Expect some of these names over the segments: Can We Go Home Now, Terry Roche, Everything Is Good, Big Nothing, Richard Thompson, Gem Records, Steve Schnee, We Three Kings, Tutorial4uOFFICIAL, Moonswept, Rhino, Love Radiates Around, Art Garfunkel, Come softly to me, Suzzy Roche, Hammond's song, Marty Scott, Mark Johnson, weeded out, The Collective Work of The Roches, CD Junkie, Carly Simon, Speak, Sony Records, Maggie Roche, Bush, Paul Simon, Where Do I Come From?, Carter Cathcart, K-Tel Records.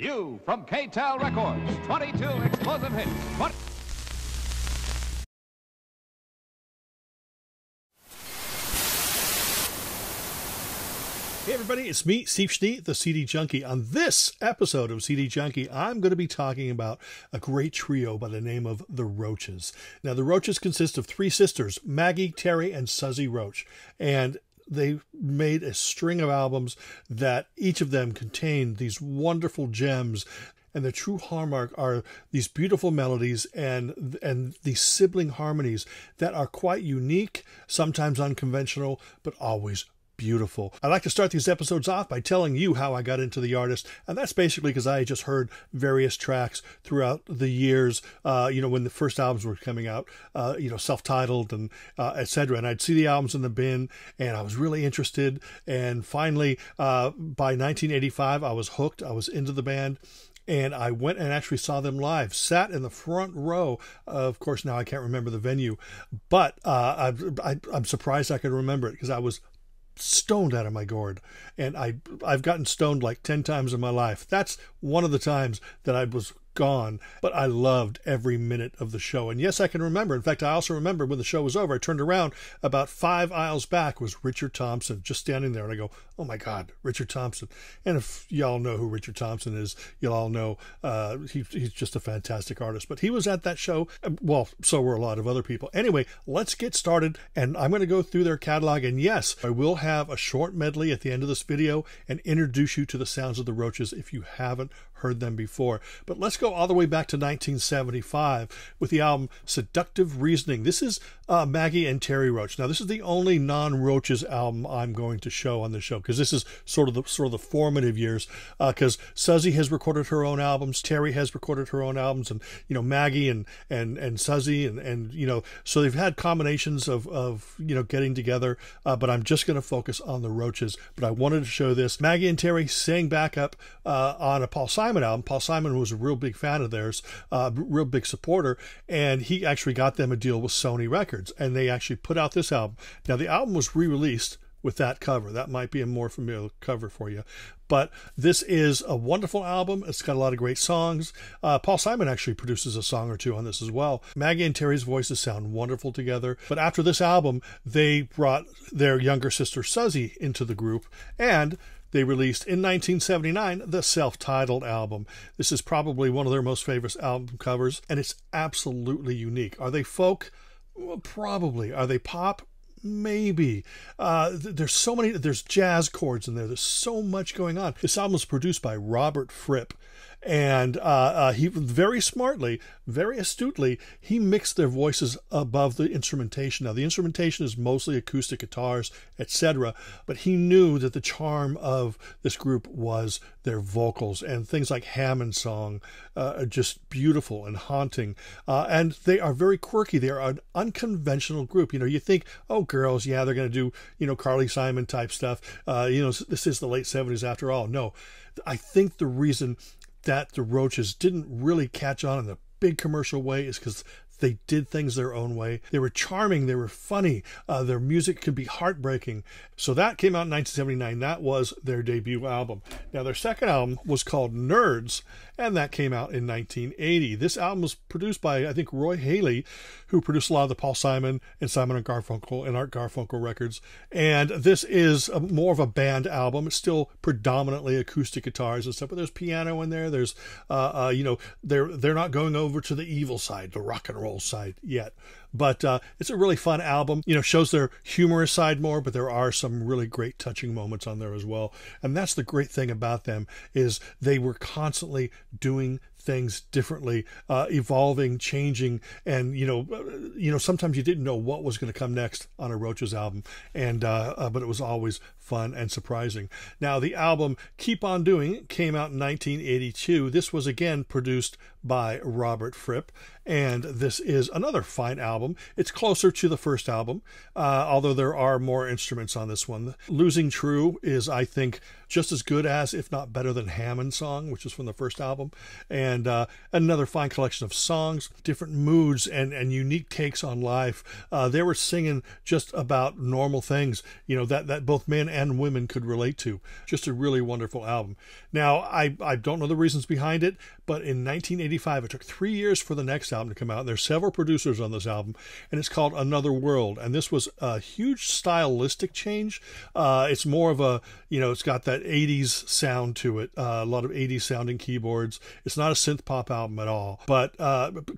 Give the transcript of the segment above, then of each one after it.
New from K-Tel Records, 22 explosive hits. Hey everybody, it's me, Steve Schnee, the CD Junkie. On this episode of CD Junkie, I'm going to be talking about a great trio by the name of The Roches. Now, The Roches consist of three sisters, Maggie, Terry, and Suzzy Roche. And they made a string of albums that each of them contained these wonderful gems. And the true hallmark are these beautiful melodies and these sibling harmonies that are quite unique, sometimes unconventional, but always beautiful. I like to start these episodes off by telling you how I got into the artist, and that's basically because I just heard various tracks throughout the years, when the first albums were coming out, self-titled and etc. And I'd see the albums in the bin, and I was really interested, and finally, by 1985, I was hooked. I was into the band. And I went and actually saw them live, sat in the front row. Of course, now I can't remember the venue, but I'm surprised I could remember it because I was stoned out of my gourd, and I've gotten stoned like 10 times in my life. That's one of the times that I was gone, but I loved every minute of the show. And yes, I can remember. In fact, I also remember when the show was over, I turned around, about 5 aisles back was Richard Thompson just standing there, and I go, oh my God, Richard Thompson. And if y'all know who Richard Thompson is, you'll all know he's just a fantastic artist. But he was at that show. Well, so were a lot of other people. Anyway, let's get started, and I'm going to go through their catalog. And yes, I will have a short medley at the end of this video and introduce you to the sounds of the Roches if you haven't heard them before. But let's go all the way back to 1975 with the album Seductive Reasoning. This is Maggie and Terry Roche. Now, this is the only non-Roaches album I'm going to show on the show because this is sort of the formative years, because Suzzy has recorded her own albums, Terry has recorded her own albums, and Maggie and Suzzy and so they've had combinations of getting together, but I'm just going to focus on the Roaches. But I wanted to show this. Maggie and Terry sang back up on a Paul Simon album. Paul Simon was a real big fan of theirs, real big supporter, and he actually got them a deal with Sony Records, and they actually put out this album. Now, the album was re-released with that cover. That might be a more familiar cover for you, but this is a wonderful album. It's got a lot of great songs. Paul Simon actually produces a song or two on this as well. Maggie and Terry's voices sound wonderful together, but after this album, they brought their younger sister Suzzy into the group, and they released in 1979 the self-titled album. This is probably one of their most famous album covers, and it's absolutely unique. Are they folk? Well, probably. Are they pop? Maybe. There's jazz chords in there. There's so much going on. This album was produced by Robert Fripp, and he very smartly, very astutely, he mixed their voices above the instrumentation. Now, the instrumentation is mostly acoustic guitars, etc., but he knew that the charm of this group was their vocals, and things like Hammond's Song are just beautiful and haunting, and they are very quirky. They are an unconventional group. You think, oh, girls, yeah, they're going to do, Carly Simon type stuff. This is the late 70s after all. No, I think the reason that the Roaches didn't really catch on in the big commercial way is because they did things their own way. They were charming. They were funny. Their music could be heartbreaking. So that came out in 1979. That was their debut album. Now, their second album was called Nurds, and that came out in 1980. This album was produced by, I think, Roy Haley, who produced a lot of the Paul Simon and Simon and Garfunkel and Art Garfunkel records. And this is more of a band album. It's still predominantly acoustic guitars and stuff, but there's piano in there. There's, they're not going over to the evil side, the rock and roll side yet, but it's a really fun album. Shows their humorous side more, but there are some really great touching moments on there as well. And that's the great thing about them, is they were constantly doing things differently, evolving, changing, and sometimes you didn't know what was going to come next on a Roaches album, and but it was always fun and surprising. Now, the album Keep On Doing came out in 1982. This was again produced by Robert Fripp, and this is another fine album. It's closer to the first album, although there are more instruments on this one. Losing True is, I think, just as good as, if not better than, Hammond's Song, which is from the first album. And another fine collection of songs, different moods, and unique takes on life. They were singing just about normal things, you know, that both men and women could relate to. Just a really wonderful album. Now, I don't know the reasons behind it, but in 1985, it took 3 years for the next album to come out. And there's several producers on this album, and it's called Another World. And this was a huge stylistic change. It's more of a, you know, it's got that 80s sound to it, a lot of 80s sounding keyboards. It's not a synth pop album at all. But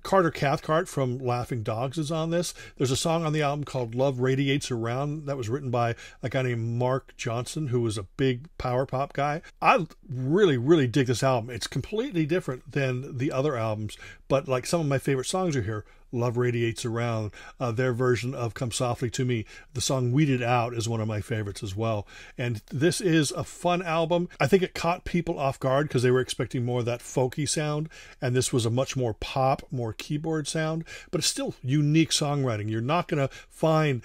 Carter Cathcart from Laughing Dogs is on this. There's a song on the album called Love Radiates Around that was written by a guy named Mark Johnson, who was a big power pop guy. I really, really dig this album. It's completely different than the other albums, but like some of my favorite songs are here. Love Radiates Around, their version of Come Softly to Me. The song Weeded Out is one of my favorites as well. And this is a fun album. I think it caught people off guard because they were expecting more of that folky sound. And this was a much more pop, more keyboard sound. But it's still unique songwriting. You're not going to find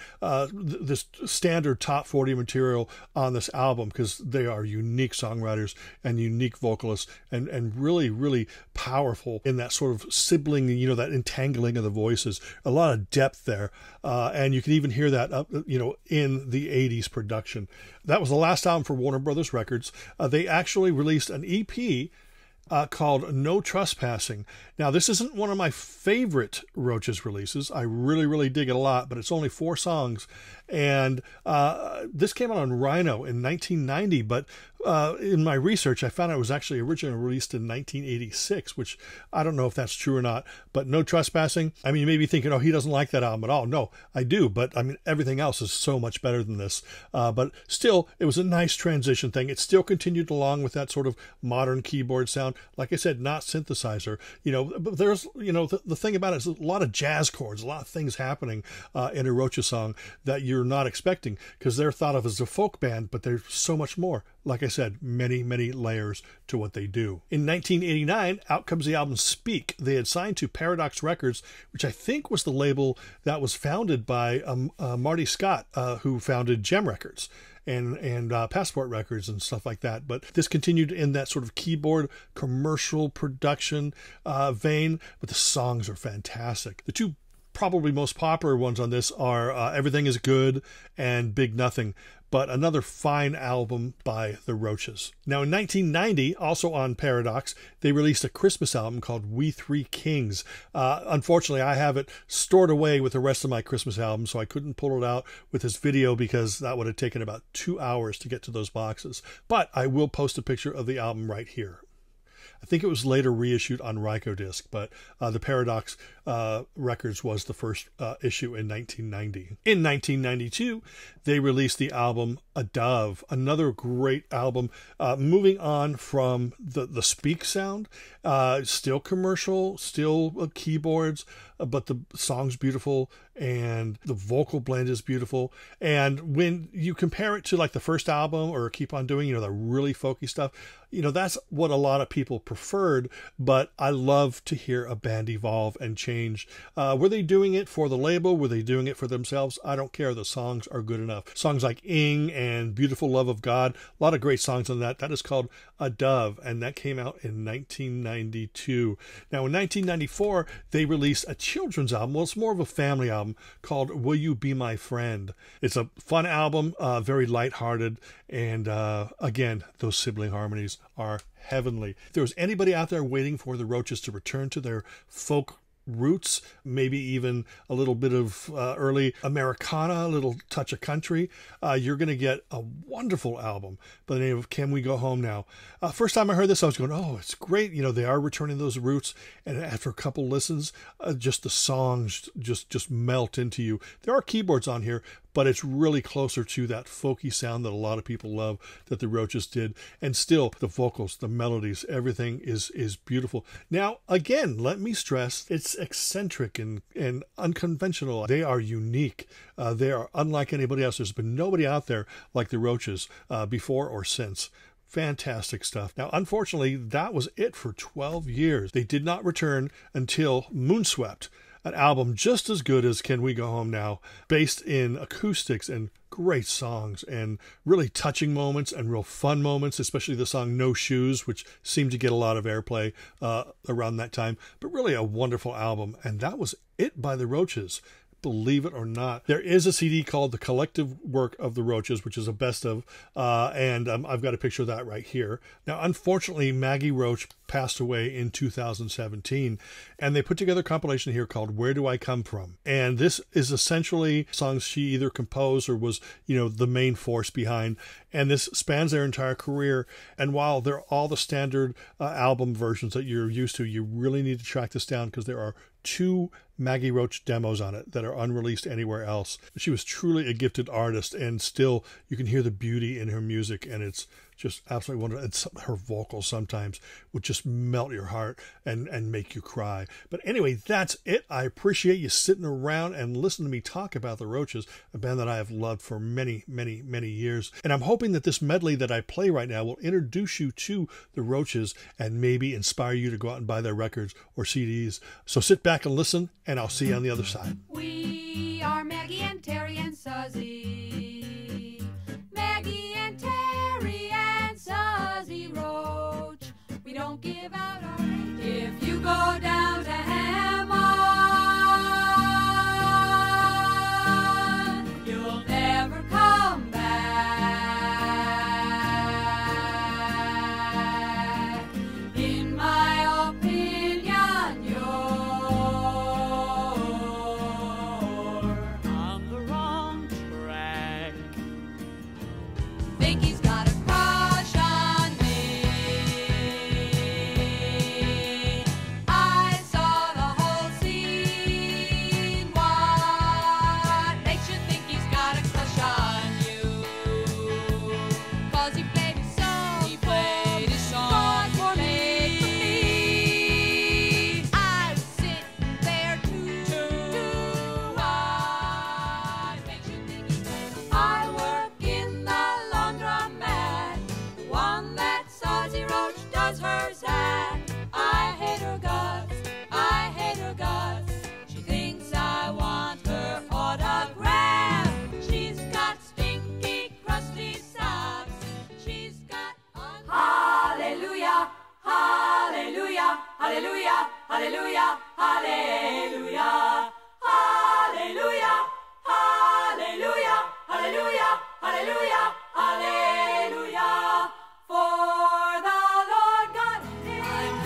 this standard top 40 material on this album because they are unique songwriters and unique vocalists and really, really powerful in that sort of sibling, you know, that entangling of the voices, a lot of depth there, and you can even hear that up, you know, in the 80s production. That was the last album for Warner Brothers Records. They actually released an EP called No Trespassing. Now, this isn't one of my favorite Roches releases. I really, really dig it a lot, but it's only 4 songs. And this came out on Rhino in 1990, but in my research, I found it was actually originally released in 1986, which I don't know if that's true or not. But No Trespassing, I mean, you may be thinking, oh, he doesn't like that album at all. No, I do, but I mean, everything else is so much better than this. But still, it was a nice transition thing. It still continued along with that sort of modern keyboard sound. Like I said, not synthesizer, you know, but there's, you know, the thing about it is a lot of jazz chords, a lot of things happening in a Roche song that you're not expecting because they're thought of as a folk band, but there's so much more. Like I said, many, many layers to what they do. In 1989, out comes the album Speak. They had signed to Paradox Records, which I think was the label that was founded by Marty Scott, who founded Gem Records and Passport Records and stuff like that. But this continued in that sort of keyboard commercial production vein, but the songs are fantastic. The two probably most popular ones on this are Everything Is Good and Big Nothing, but another fine album by the Roches. Now in 1990, also on Paradox, they released a Christmas album called We Three Kings. Unfortunately, I have it stored away with the rest of my Christmas albums, so I couldn't pull it out with this video because that would have taken about 2 hours to get to those boxes. But I will post a picture of the album right here. I think it was later reissued on Ryko Disc, but the Paradox Records was the first issue in 1990. In 1992, they released the album A Dove, another great album, moving on from the Speak sound, still commercial, still keyboards, but the song's beautiful and the vocal blend is beautiful. And when you compare it to like the first album or Keep On Doing, you know, the really folky stuff, you know, that's what a lot of people preferred, but I love to hear a band evolve and change. Were they doing it for the label? Were they doing it for themselves? I don't care. The songs are good enough. Songs like Ing and Beautiful Love of God, a lot of great songs on that. That is called A Dove, and that came out in 1992. Now, in 1994, they released a children's album. Well, it's more of a family album called Will You Be My Friend? It's a fun album, very lighthearted, and again, those sibling harmonies are heavenly. If there was anybody out there waiting for the Roches to return to their folk roots, maybe even a little bit of early Americana, a little touch of country, you're going to get a wonderful album by the name of Can We Go Home Now? First time I heard this, I was going, oh, it's great. You know, they are returning those roots. And after a couple listens, just the songs just melt into you. There are keyboards on here, but it's really closer to that folky sound that a lot of people love that the Roches did. And still, the vocals, the melodies, everything is beautiful. Now, again, let me stress, it's eccentric and unconventional. They are unique. They are unlike anybody else. There's been nobody out there like the Roches before or since. Fantastic stuff. Now, unfortunately, that was it for 12 years. They did not return until Moonswept, an album just as good as Can We Go Home Now, based in acoustics and great songs and really touching moments and real fun moments, especially the song No Shoes, which seemed to get a lot of airplay around that time, but really a wonderful album. And that was it by the Roches. Believe it or not, there is a CD called The Collective Work of the Roches, which is a best of, I've got a picture of that right here. Now, unfortunately, Maggie Roche passed away in 2017, and they put together a compilation here called Where Do I Come From? And this is essentially songs she either composed or was, you know, the main force behind. And this spans their entire career. And while they're all the standard album versions that you're used to, you really need to track this down because there are two Maggie Roche demos on it that are unreleased anywhere else. She was truly a gifted artist, and still you can hear the beauty in her music, and it's just absolutely wonderful. It's, her vocals sometimes would just melt your heart and make you cry. But anyway, that's it. I appreciate you sitting around and listening to me talk about the Roches, a band that I have loved for many, many, many years. And I'm hoping that this medley that I play right now will introduce you to the Roches and maybe inspire you to go out and buy their records or CDs. So sit back and listen, and I'll see you on the other side. We are Maggie and Terry and Suzzy. Maggie and Terry and Suzzy Roche. We don't give out our age. If you go down to Hammond, you'll never come back. In my opinion, you're on the wrong track. Think he's got a crush on me. I saw the whole scene. What makes you think he's got a crush on you? 'Cause he played his song. He played his song for me. I was sitting there too. What makes you think he's got a crush on you? I work in the laundromat, the one that Suzzy Roche does hers at. I hate her guts, I hate her guts. She thinks I want her autograph. She's got stinky, crusty socks. She's got hallelujah, hallelujah, hallelujah, hallelujah, hallelujah, hallelujah, hallelujah, hallelujah, hallelujah, hallelujah. For the Lord God is good.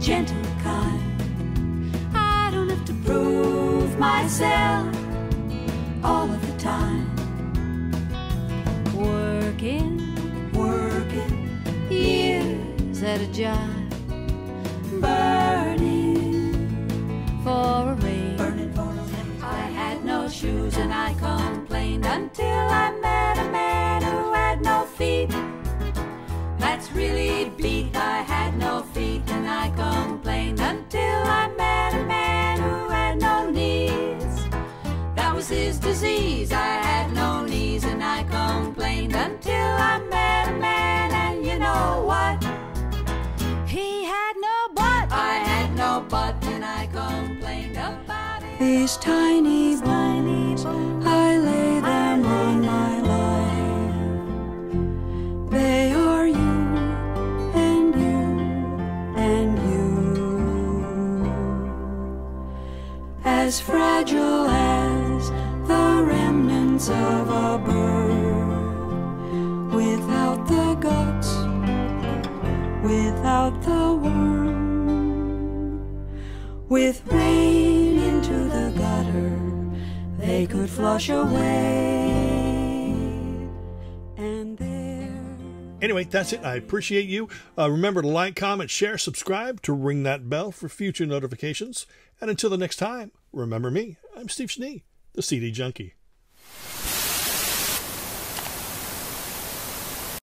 gentle kind. I don't have to prove myself all of the time. Working, years at a job, burning for a raise. I had no shoes and I complained until I met a man who had no feet. That's really bleak. I had no feet and I complained until I met a man who had no knees. That was his disease. I had no knees and I complained until I met a man, and you know what? He had no butt. I had no butt and I complained about it. These tiny bones, I lay them on my life. They are you. As fragile as the remnants of a bird, without the guts, without the worm. With rain into the gutter, they could flush away. And there. Anyway, that's it. I appreciate you. Remember to like, comment, share, subscribe, to ring that bell for future notifications. And until the next time, remember me, I'm Steve Schnee, the CD Junkie.